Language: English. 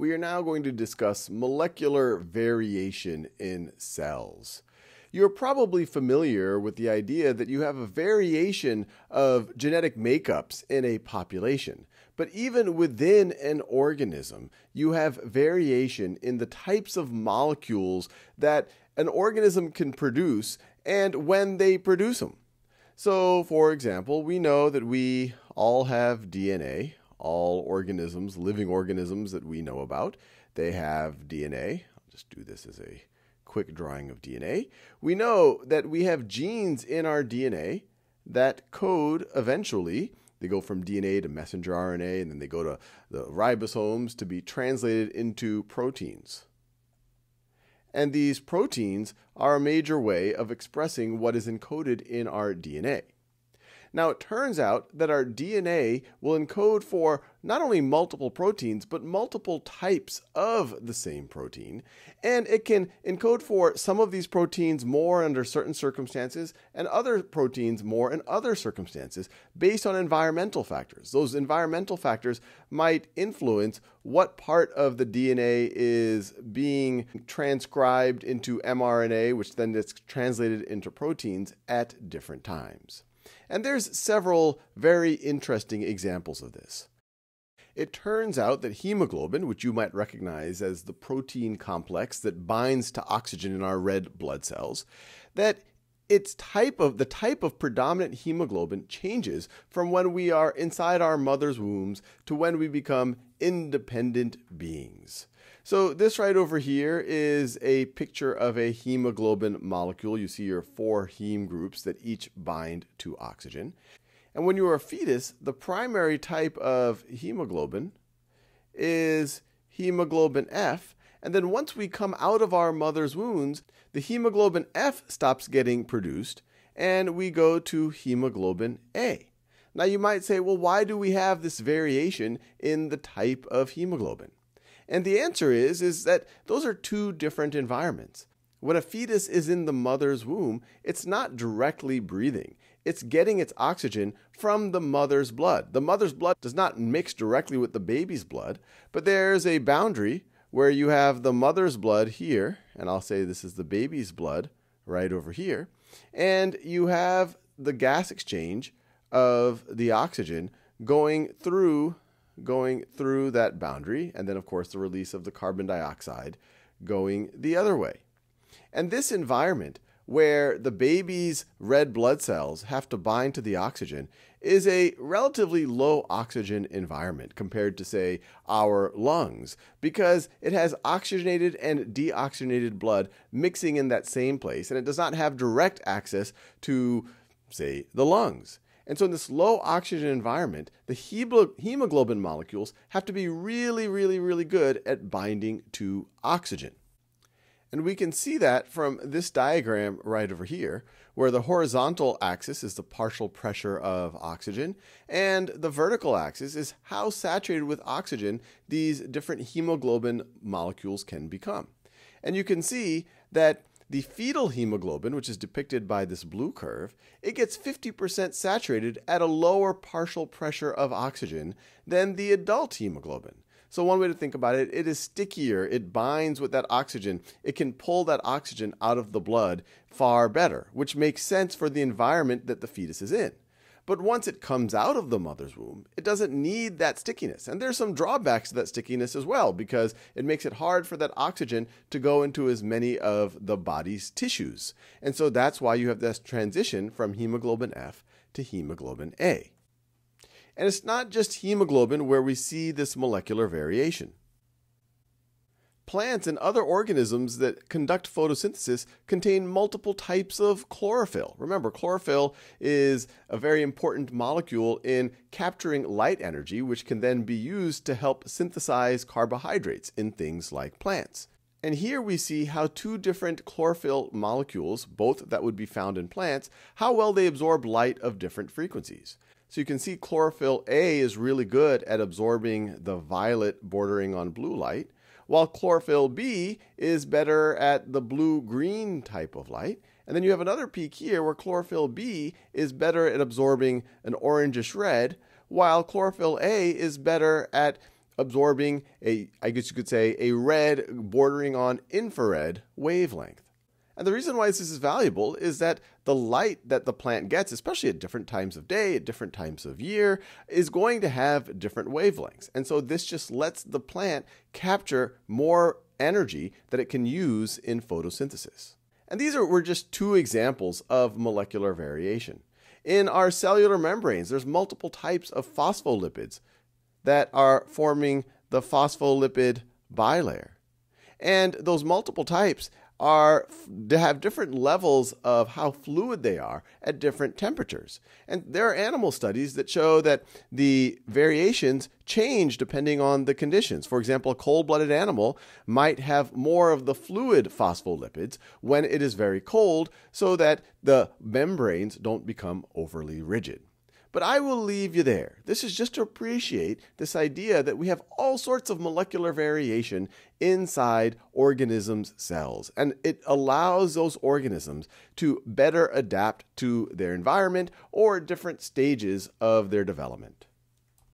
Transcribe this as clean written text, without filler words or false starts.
we are now going to discuss molecular variation in cells. You're probably familiar with the idea that you have a variation of genetic makeups in a population. But even within an organism, you have variation in the types of molecules that an organism can produce and when they produce them. So, for example, we know that we all have DNA. All organisms, living organisms that we know about, they have DNA. I'll just do this as a quick drawing of DNA. We know that we have genes in our DNA that code eventually. They go from DNA to messenger RNA, and then they go to the ribosomes to be translated into proteins. And these proteins are a major way of expressing what is encoded in our DNA. Now, it turns out that our DNA will encode for not only multiple proteins, but multiple types of the same protein. And it can encode for some of these proteins more under certain circumstances and other proteins more in other circumstances based on environmental factors. Those environmental factors might influence what part of the DNA is being transcribed into mRNA, which then gets translated into proteins at different times. And there's several very interesting examples of this. It turns out that hemoglobin, which you might recognize as the protein complex that binds to oxygen in our red blood cells, that its the type of predominant hemoglobin changes from when we are inside our mother's wombs to when we become independent beings. So this right over here is a picture of a hemoglobin molecule. You see your four heme groups that each bind to oxygen. And when you are a fetus, the primary type of hemoglobin is hemoglobin F. And then once we come out of our mother's wombs, the hemoglobin F stops getting produced, and we go to hemoglobin A. Now you might say, well, why do we have this variation in the type of hemoglobin? And the answer is that those are two different environments. When a fetus is in the mother's womb, it's not directly breathing. It's getting its oxygen from the mother's blood. The mother's blood does not mix directly with the baby's blood, but there's a boundary where you have the mother's blood here, and I'll say this is the baby's blood right over here, and you have the gas exchange of the oxygen going through that boundary, and then of course the release of the carbon dioxide going the other way. And this environment where the baby's red blood cells have to bind to the oxygen is a relatively low oxygen environment compared to, say, our lungs, because it has oxygenated and deoxygenated blood mixing in that same place, and it does not have direct access to, say, the lungs. And so in this low oxygen environment, the hemoglobin molecules have to be really, really, really good at binding to oxygen. And we can see that from this diagram right over here, where the horizontal axis is the partial pressure of oxygen, and the vertical axis is how saturated with oxygen these different hemoglobin molecules can become. And you can see that the fetal hemoglobin, which is depicted by this blue curve, it gets 50% saturated at a lower partial pressure of oxygen than the adult hemoglobin. So one way to think about it, it is stickier. It binds with that oxygen. It can pull that oxygen out of the blood far better, which makes sense for the environment that the fetus is in. But once it comes out of the mother's womb, it doesn't need that stickiness. And there's some drawbacks to that stickiness as well, because it makes it hard for that oxygen to go into as many of the body's tissues. And so that's why you have this transition from hemoglobin F to hemoglobin A. And it's not just hemoglobin where we see this molecular variation. Plants and other organisms that conduct photosynthesis contain multiple types of chlorophyll. Remember, chlorophyll is a very important molecule in capturing light energy, which can then be used to help synthesize carbohydrates in things like plants. And here we see how two different chlorophyll molecules, both that would be found in plants, how well they absorb light of different frequencies. So you can see chlorophyll A is really good at absorbing the violet bordering on blue light, while chlorophyll B is better at the blue-green type of light. And then you have another peak here where chlorophyll B is better at absorbing an orangish red, while chlorophyll A is better at absorbing a, I guess you could say, a red bordering on infrared wavelength. And the reason why this is valuable is that the light that the plant gets, especially at different times of day, at different times of year, is going to have different wavelengths. And so this just lets the plant capture more energy that it can use in photosynthesis. And these were just two examples of molecular variation. In our cellular membranes, there's multiple types of phospholipids that are forming the phospholipid bilayer. And those multiple types are to have different levels of how fluid they are at different temperatures. And there are animal studies that show that the variations change depending on the conditions. For example, a cold-blooded animal might have more of the fluid phospholipids when it is very cold so that the membranes don't become overly rigid. But I will leave you there. This is just to appreciate this idea that we have all sorts of molecular variation inside organisms' cells. And it allows those organisms to better adapt to their environment or different stages of their development.